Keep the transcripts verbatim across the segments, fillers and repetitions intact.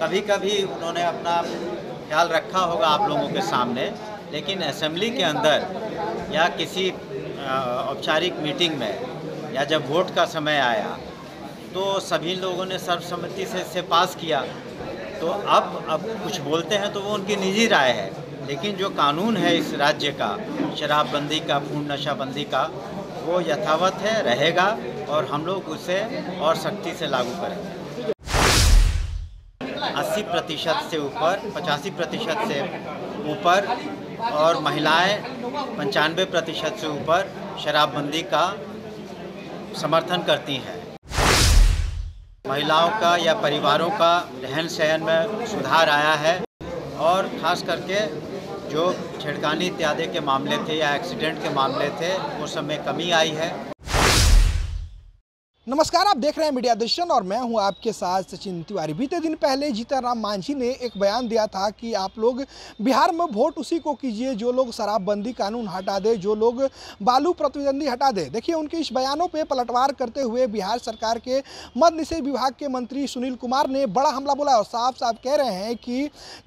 कभी कभी उन्होंने अपना ख्याल रखा होगा आप लोगों के सामने, लेकिन असेंबली के अंदर या किसी औपचारिक मीटिंग में या जब वोट का समय आया तो सभी लोगों ने सर्वसम्मति से इसे पास किया। तो अब अब कुछ बोलते हैं तो वो उनकी निजी राय है, लेकिन जो कानून है इस राज्य का शराबबंदी का, पूर्ण नशाबंदी का, वो यथावत है, रहेगा और हम लोग उसे और सख्ती से लागू करेंगे। अस्सी प्रतिशत से ऊपर, पचासी प्रतिशत से ऊपर और महिलाएं पंचानवे प्रतिशत से ऊपर शराबबंदी का समर्थन करती हैं। महिलाओं का या परिवारों का रहन सहन में सुधार आया है और ख़ास करके जो छेड़खानी इत्यादि के मामले थे या एक्सीडेंट के मामले थे उस समय कमी आई है। नमस्कार, आप देख रहे हैं मीडिया दर्शन और मैं हूं आपके साथ सचिन तिवारी। बीते दिन पहले जीतन राम मांझी ने एक बयान दिया था कि आप लोग बिहार में वोट उसी को कीजिए जो लोग शराबबंदी कानून हटा दे, जो लोग बालू प्रतिबंधी हटा दे। देखिए, उनके इस बयानों पे पलटवार करते हुए बिहार सरकार के मद निषेध विभाग के मंत्री सुनील कुमार ने बड़ा हमला बोला और साफ साफ कह रहे हैं कि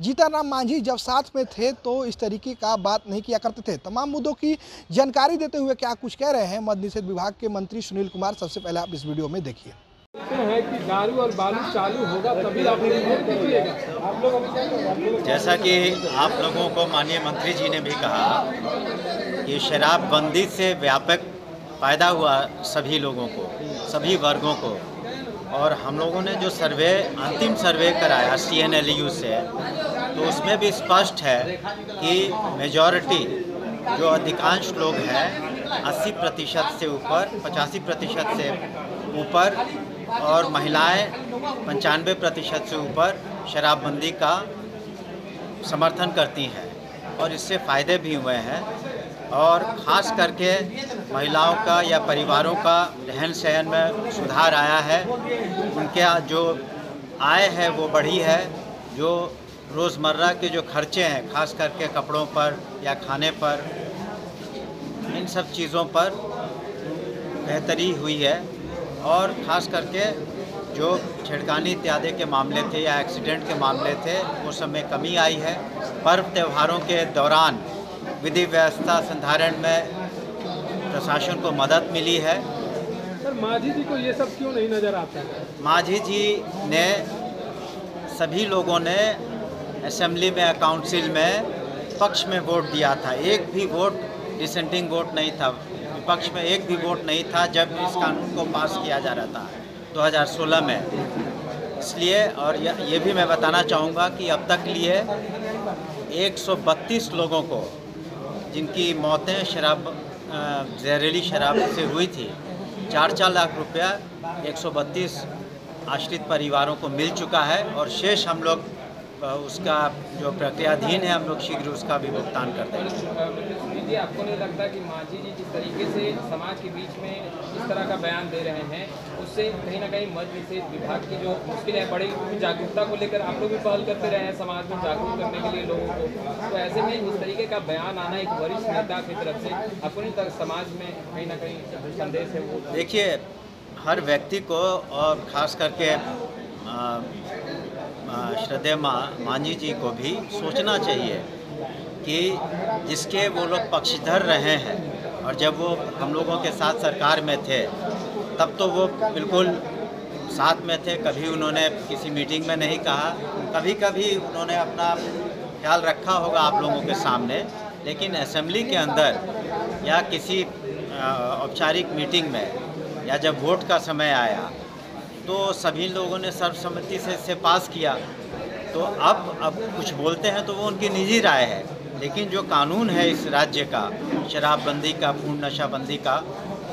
जीतन राम मांझी जब साथ में थे तो इस तरीके का बात नहीं किया करते थे। तमाम मुद्दों की जानकारी देते हुए क्या कुछ कह रहे हैं मद निषेध विभाग के मंत्री सुनील कुमार, सबसे पहले आप वीडियो में देखिए। है कि दारू और बालू चालू होगा तभी आप लोग, जैसा कि आप लोगों को माननीय मंत्री जी ने भी कहा कि शराबबंदी से व्यापक फायदा हुआ सभी लोगों को, सभी वर्गों को। और हम लोगों ने जो सर्वे, अंतिम सर्वे कराया सी एन एल यू से, तो उसमें भी स्पष्ट है कि मेजॉरिटी जो अधिकांश लोग हैं अस्सी प्रतिशत से ऊपर, पचासी प्रतिशत से ऊपर और महिलाएं पंचानवे प्रतिशत से ऊपर शराबबंदी का समर्थन करती हैं और इससे फ़ायदे भी हुए हैं। और ख़ास करके महिलाओं का या परिवारों का रहन सहन में सुधार आया है, उनके जो आय है वो बढ़ी है, जो रोज़मर्रा के जो खर्चे हैं ख़ास करके कपड़ों पर या खाने पर, इन सब चीज़ों पर बेहतरी हुई है। और ख़ास करके जो छेड़खानी इत्यादि के मामले थे या एक्सीडेंट के मामले थे उस समय कमी आई है। पर्व त्योहारों के दौरान विधि व्यवस्था संधारण में प्रशासन को मदद मिली है। सर, मांझी जी को ये सब क्यों नहीं नज़र आता है? मांझी जी ने, सभी लोगों ने असेंबली में, काउंसिल में पक्ष में वोट दिया था। एक भी वोट डिसेंटिंग वोट नहीं था, विपक्ष में एक भी वोट नहीं था जब इस कानून को पास किया जा रहा था दो हज़ार सोलह में। इसलिए, और ये भी मैं बताना चाहूँगा कि अब तक लिए एक सौ बत्तीस लोगों को जिनकी मौतें शराब, जहरीली शराब से हुई थी, चार चार लाख रुपया एक सौ बत्तीस आश्रित परिवारों को मिल चुका है और शेष हम लोग उसका जो प्रक्रियाधीन है, हम लोग शीघ्र उसका भी भुगतान कर देंगे। जी, आपको नहीं लगता कि मांझी जी जिस तरीके से समाज के बीच में इस तरह का बयान दे रहे हैं उससे कहीं ना कहीं मद निषेध विभाग की जो मुश्किल है बड़ी, जागरूकता को लेकर आप लोग भी पहल करते रहे हैं समाज को जागरूक करने के लिए लोगों को, तो ऐसे में इस तरीके का बयान आना एक वरिष्ठ नेता की तरफ से आपको नहीं लगता समाज में कहीं ना कहीं संदेश है वो? देखिए, हर व्यक्ति को और ख़ास करके श्रद्धेय मांझी जी को भी सोचना चाहिए कि जिसके वो लोग पक्षधर रहे हैं और जब वो हम लोगों के साथ सरकार में थे तब तो वो बिल्कुल साथ में थे, कभी उन्होंने किसी मीटिंग में नहीं कहा, कभी कभी उन्होंने अपना ख्याल रखा होगा आप लोगों के सामने, लेकिन असेंबली के अंदर या किसी औपचारिक मीटिंग में या जब वोट का समय आया तो सभी लोगों ने सर्वसम्मति से इसे पास किया। तो अब अब कुछ बोलते हैं तो वो उनकी निजी राय है, लेकिन जो कानून है इस राज्य का शराबबंदी का, पूर्ण नशाबंदी का,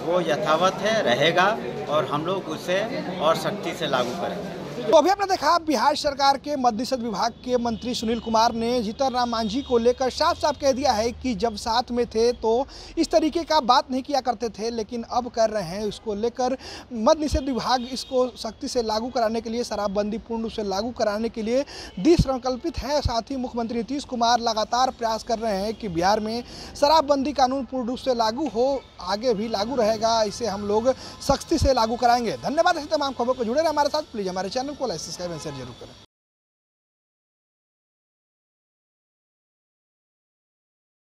वो यथावत है, रहेगा और हम लोग उसे और सख्ती से लागू करेंगे। तो अभी आपने देखा बिहार सरकार के मद निषेध विभाग के मंत्री सुनील कुमार ने जीतन राम मांझी को लेकर साफ साफ कह दिया है कि जब साथ में थे तो इस तरीके का बात नहीं किया करते थे, लेकिन अब कर रहे हैं। इसको लेकर मद निषेध विभाग इसको सख्ती से लागू कराने के लिए, शराबबंदी पूर्ण रूप से लागू कराने के लिए दृढ़संकल्पित है। साथ ही मुख्यमंत्री नीतीश कुमार लगातार प्रयास कर रहे हैं कि बिहार में शराबबंदी कानून पूर्ण रूप से लागू हो, आगे भी लागू रहेगा, इसे हम लोग सख्ती से लागू कराएंगे। धन्यवाद। ऐसी तमाम खबरों पर जुड़े रहे हमारे साथ। प्लीज़ हमारे चैनल को लाइक, सब्सक्राइब एंड शेयर जरूर करें।